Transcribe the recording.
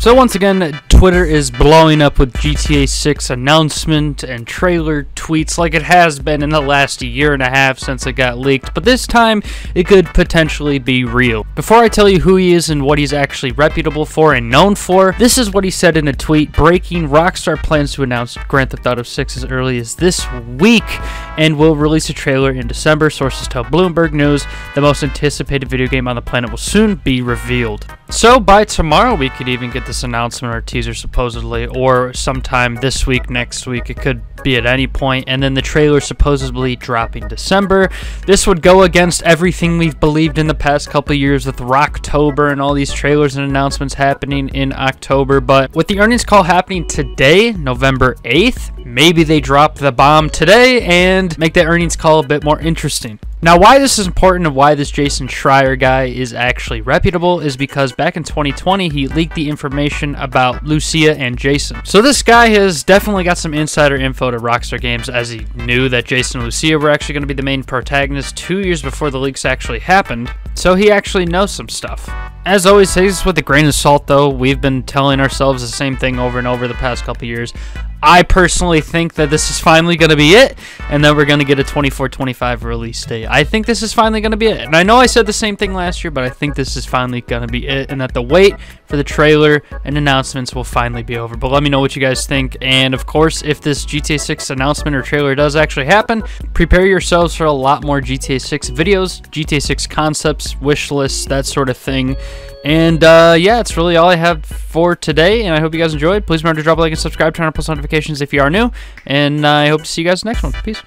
So once again, Twitter is blowing up with GTA 6 announcement and trailer tweets like it has been in the last year and a half since it got leaked, but this time it could potentially be real. Before I tell you who he is and what he's actually reputable for and known for, this is what he said in a tweet breaking Rockstar plans to announce Grand Theft Auto 6 as early as this week and will release a trailer in December. Sources tell Bloomberg News the most anticipated video game on the planet will soon be revealed. So by tomorrow we could even get this announcement or teaser supposedly, or sometime this week, next week, it could be at any point, and then the trailer supposedly dropping December. This would go against everything we've believed in the past couple years with Rocktober and all these trailers and announcements happening in October, but with the earnings call happening today, November 8th, maybe they drop the bomb today and make that earnings call a bit more interesting. Now, why this is important and why this Jason Schreier guy is actually reputable is because back in 2020, he leaked the information about Lucia and Jason. So this guy has definitely got some insider info to Rockstar Games, as he knew that Jason and Lucia were actually going to be the main protagonists 2 years before the leaks actually happened. So he actually knows some stuff. As always, take this with a grain of salt though. We've been telling ourselves the same thing over and over the past couple years. I personally think that this is finally going to be it, and then we're going to get a 24-25 release date. I think this is finally going to be it. And I know I said the same thing last year, but I think this is finally going to be it, and that the wait for the trailer and announcements will finally be over. But let me know what you guys think, and of course, if this GTA 6 announcement or trailer does actually happen, prepare yourselves for a lot more GTA 6 videos, GTA 6 concepts, wish lists, that sort of thing. And yeah, that's really all I have for today, and I hope you guys enjoyed. Please remember to drop a like and subscribe, turn on post notifications if you are new, and I hope to see you guys next one. Peace.